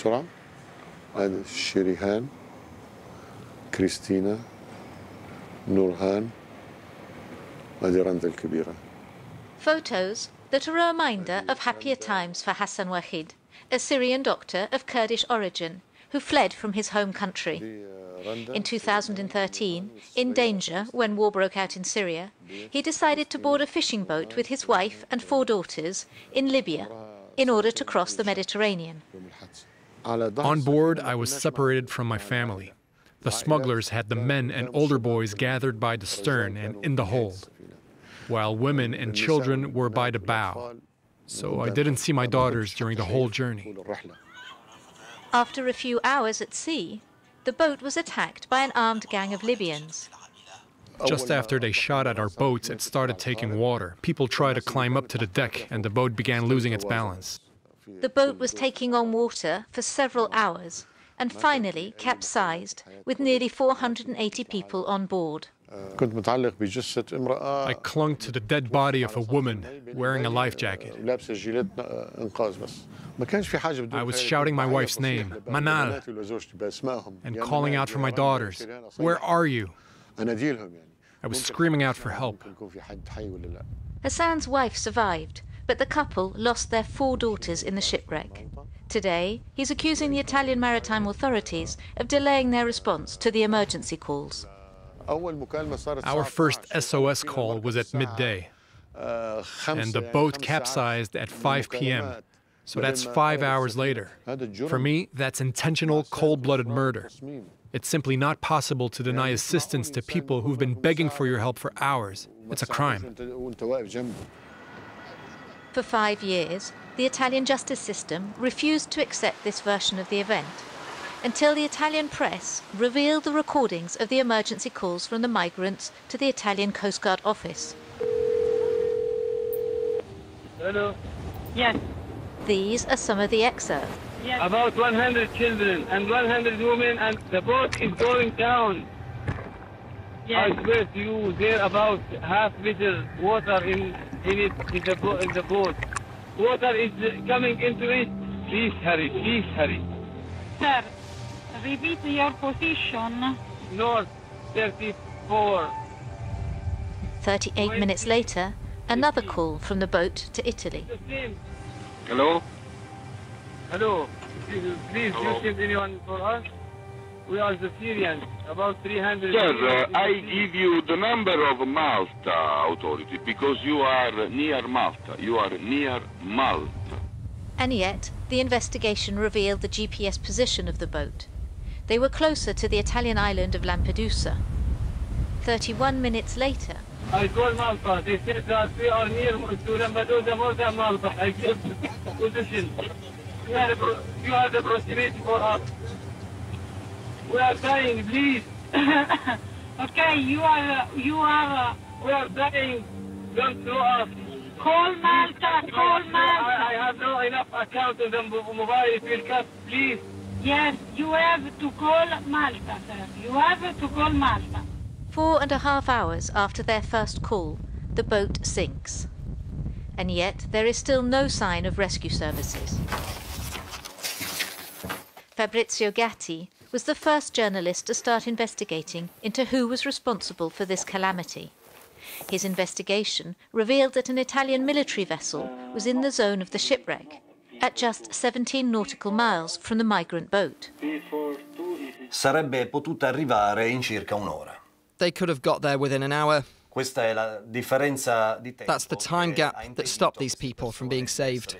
بسرعة. هذا شيريهان، كريستينا، نورهان، هذه رندا الكبيرة. Photos that are a reminder of happier times for Hassan Wahid, a Syrian doctor of Kurdish origin who fled from his home country. In 2013, in danger when war broke out in Syria, he decided to board a fishing boat with his wife and 4 daughters in Libya in order to cross the Mediterranean. On board, I was separated from my family. The smugglers had the men and older boys gathered by the stern and in the hold, while women and children were by the bow. So I didn't see my daughters during the whole journey. After a few hours at sea, the boat was attacked by an armed gang of Libyans. Just after they shot at our boats, it started taking water. People tried to climb up to the deck, and the boat began losing its balance. The boat was taking on water for several hours and finally capsized with nearly 480 people on board. I clung to the dead body of a woman wearing a life jacket. I was shouting my wife's name, Manal, and calling out for my daughters, "Where are you?" I was screaming out for help. Hassan's wife survived, but the couple lost their 4 daughters in the shipwreck. Today, he's accusing the Italian maritime authorities of delaying their response to the emergency calls. Our first SOS call was at midday, and the boat capsized at 5 p.m., so that's 5 hours later. For me, that's intentional, cold-blooded murder. It's simply not possible to deny assistance to people who've been begging for your help for hours. It's a crime. For 5 years, the Italian justice system refused to accept this version of the event, until the Italian press revealed the recordings of the emergency calls from the migrants to the Italian Coast Guard office. Hello? Yes. These are some of the excerpts. Yes. About 100 children and 100 women, and the boat is going down. Yes. I swear to you, there about half-liter water in the boat. Water is coming into it. Please hurry, please hurry. Sir, repeat your position. North 34. 38 minutes later, another call from the boat to Italy. Hello? Hello. Please, hello. You send anyone for us? We are the Syrians, about 300... Sir, I give you the number of Malta authority, because you are near Malta. You are near Malta. And yet, the investigation revealed the GPS position of the boat. They were closer to the Italian island of Lampedusa. 31 minutes later... I called Malta. They said that we are near to Lampedusa more than Malta. I give position. You are the proximity for us. We are dying, please. Okay, we are dying. Don't throw us. Call Malta, call Malta. I have no enough account on the mobile. It will cut, please. Yes, you have to call Malta, sir. You have to call Malta. 4.5 hours after their first call, the boat sinks. And yet, there is still no sign of rescue services. Fabrizio Gatti was the first journalist to start investigating into who was responsible for this calamity. His investigation revealed that an Italian military vessel was in the zone of the shipwreck, at just 17 nautical miles from the migrant boat. Sarebbe potuta arrivare in circa un'ora. They could have got there within an hour. That's the time gap that stopped these people from being saved.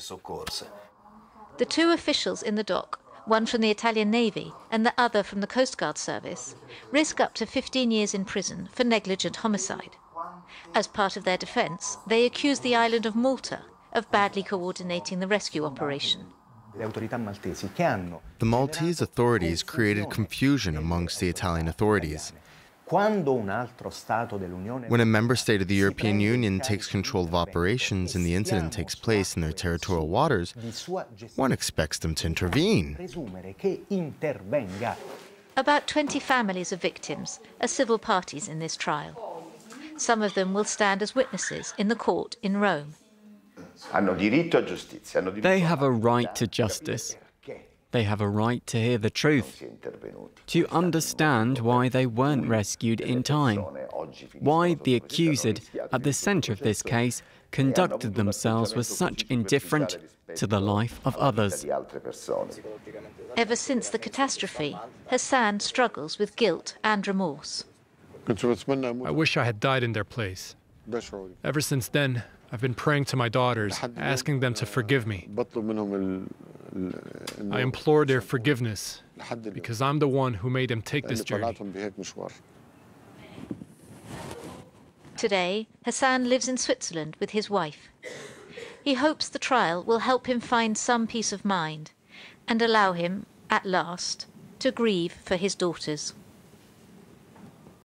The 2 officials in the dock, one from the Italian Navy and the other from the Coast Guard Service, risk up to 15 years in prison for negligent homicide. As part of their defence, they accuse the island of Malta of badly coordinating the rescue operation. The Maltese authorities created confusion amongst the Italian authorities. When a member state of the European Union takes control of operations and the incident takes place in their territorial waters, one expects them to intervene. About 20 families of victims are civil parties in this trial. Some of them will stand as witnesses in the court in Rome. They have a right to justice. They have a right to hear the truth, to understand why they weren't rescued in time, why the accused, at the center of this case, conducted themselves with such indifference to the life of others. Ever since the catastrophe, Hassan struggles with guilt and remorse. I wish I had died in their place. Ever since then, I've been praying to my daughters, asking them to forgive me. I implore their forgiveness, because I'm the one who made them take this journey. Today, Hassan lives in Switzerland with his wife. He hopes the trial will help him find some peace of mind and allow him, at last, to grieve for his daughters.